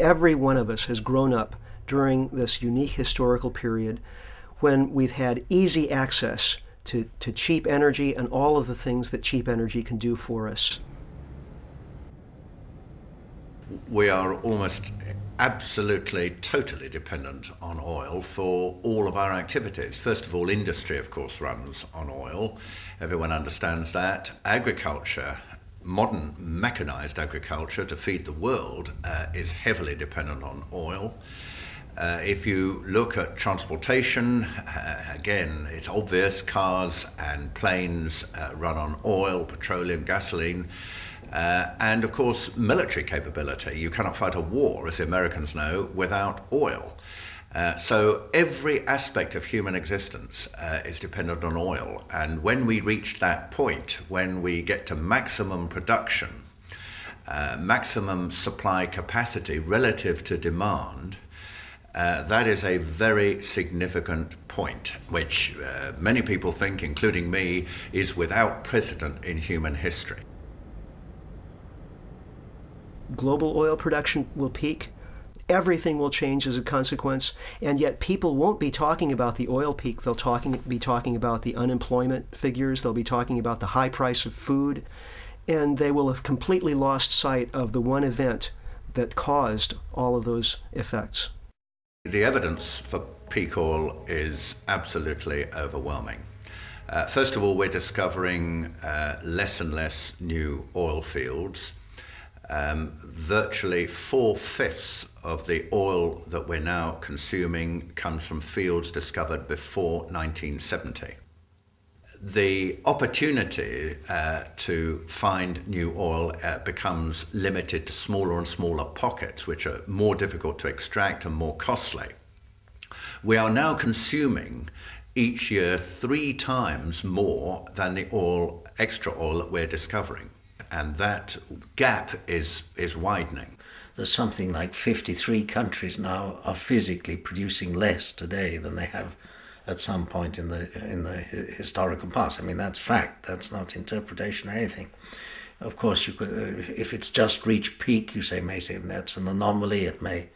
Every one of us has grown up during this unique historical period when we've had easy access to cheap energy and all of the things that cheap energy can do for us. We are almost absolutely, totally dependent on oil for all of our activities. First of all, industry, of course, runs on oil. Everyone understands that. Agriculture, modern mechanized agriculture to feed the world, is heavily dependent on oil. If you look at transportation, again, it's obvious, cars and planes run on oil, petroleum, gasoline, and of course military capability. You cannot fight a war, as the Americans know, without oil. So every aspect of human existence is dependent on oil, and when we reach that point, when we get to maximum production, maximum supply capacity relative to demand, that is a very significant point, which many people think, including me, is without precedent in human history. Global oil production will peak. Everything will change as a consequence, and yet people won't be talking about the oil peak. They'll be talking about the unemployment figures. They'll be talking about the high price of food, and they will have completely lost sight of the one event that caused all of those effects. The evidence for peak oil is absolutely overwhelming. First of all, we're discovering less and less new oil fields. Virtually 4/5 of the oil that we're now consuming comes from fields discovered before 1970. The opportunity to find new oil becomes limited to smaller and smaller pockets, which are more difficult to extract and more costly. We are now consuming each year 3 times more than the oil, extra oil that we're discovering, and that gap is widening. There's something like 53 countries now are physically producing less today than they have at some point in the historical past. I mean, that's fact. That's not interpretation or anything. Of course, you could, if it's just reached peak, you may say that's an anomaly. It may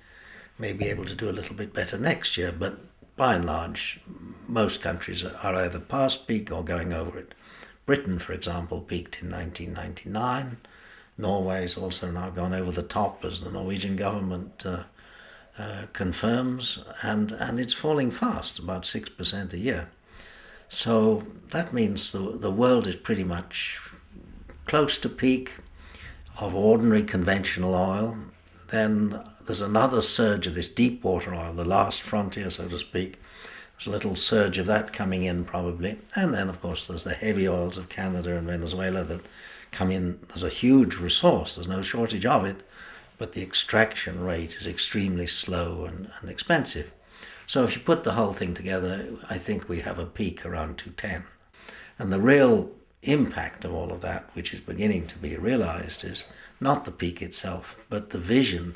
be able to do a little bit better next year. But by and large, most countries are either past peak or going over it. Britain, for example, peaked in 1999. Norway's also now gone over the top, as the Norwegian government confirms, and it's falling fast, about 6% a year. So that means the world is pretty much close to peak of ordinary conventional oil. Then there's another surge of this deep water oil, the last frontier, so to speak. There's a little surge of that coming in probably. And then of course there's the heavy oils of Canada and Venezuela that come in as a huge resource. There's no shortage of it, but the extraction rate is extremely slow and expensive. So if you put the whole thing together, I think we have a peak around 2010. And the real impact of all of that, which is beginning to be realized, is not the peak itself, but the vision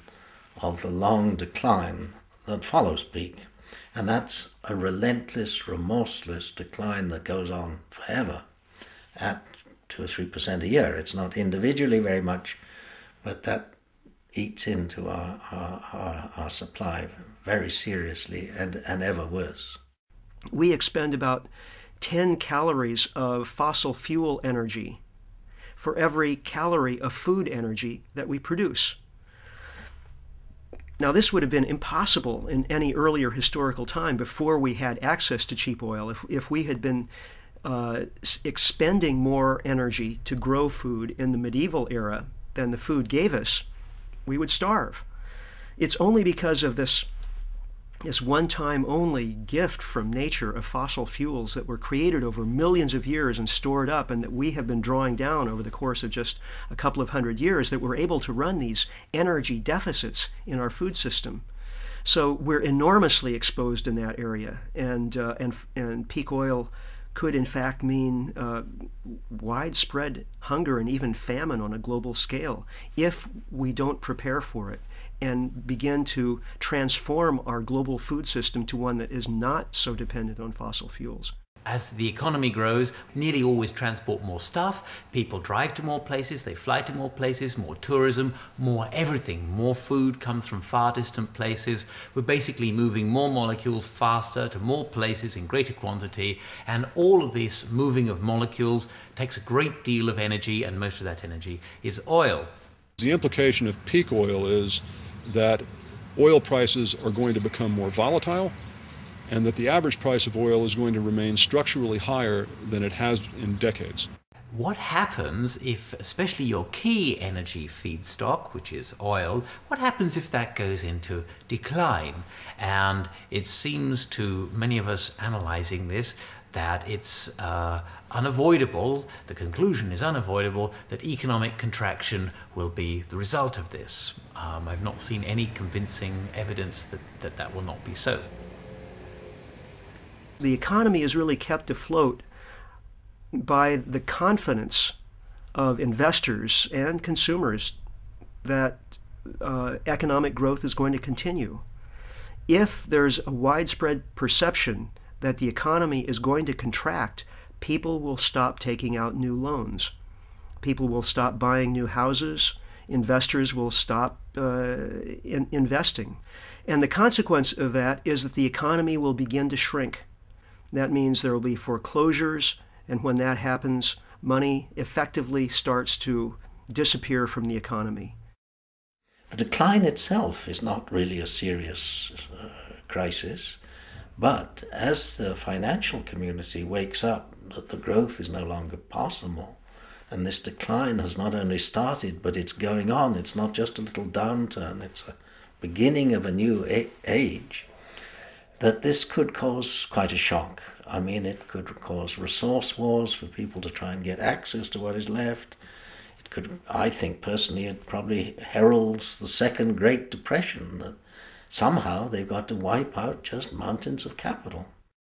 of the long decline that follows peak. And that's a relentless, remorseless decline that goes on forever at 2 or 3% a year. It's not individually very much, but that eats into our supply very seriously and ever worse. We expend about 10 calories of fossil fuel energy for every calorie of food energy that we produce. Now, this would have been impossible in any earlier historical time before we had access to cheap oil. If we had been expending more energy to grow food in the medieval era than the food gave us, we would starve. It's only because of this one-time only gift from nature of fossil fuels that were created over millions of years and stored up, and that we have been drawing down over the course of just a couple of hundred years, that we're able to run these energy deficits in our food system. So we're enormously exposed in that area, and peak oil could in fact mean widespread hunger and even famine on a global scale if we don't prepare for it and begin to transform our global food system to one that is not so dependent on fossil fuels. As the economy grows, nearly always transport more stuff. People drive to more places, they fly to more places, more tourism, more everything. More food comes from far distant places. We're basically moving more molecules faster to more places in greater quantity. And all of this moving of molecules takes a great deal of energy, and most of that energy is oil. The implication of peak oil is that oil prices are going to become more volatile, and that the average price of oil is going to remain structurally higher than it has in decades. What happens if, especially your key energy feedstock, which is oil, what happens if that goes into decline? And it seems to many of us analyzing this that it's unavoidable, the conclusion is unavoidable, that economic contraction will be the result of this. I've not seen any convincing evidence that will not be so. The economy is really kept afloat by the confidence of investors and consumers that economic growth is going to continue. If there's a widespread perception that the economy is going to contract, people will stop taking out new loans. People will stop buying new houses. Investors will stop investing. And the consequence of that is that the economy will begin to shrink. That means there will be foreclosures, and when that happens, money effectively starts to disappear from the economy. The decline itself is not really a serious crisis, but as the financial community wakes up that the growth is no longer possible, and this decline has not only started, but it's going on. It's not just a little downturn, it's a beginning of a new age. That this could cause quite a shock. I mean, it could cause resource wars for people to try and get access to what is left. It could, I think personally, it probably heralds the second Great Depression, that somehow they've got to wipe out just mountains of capital.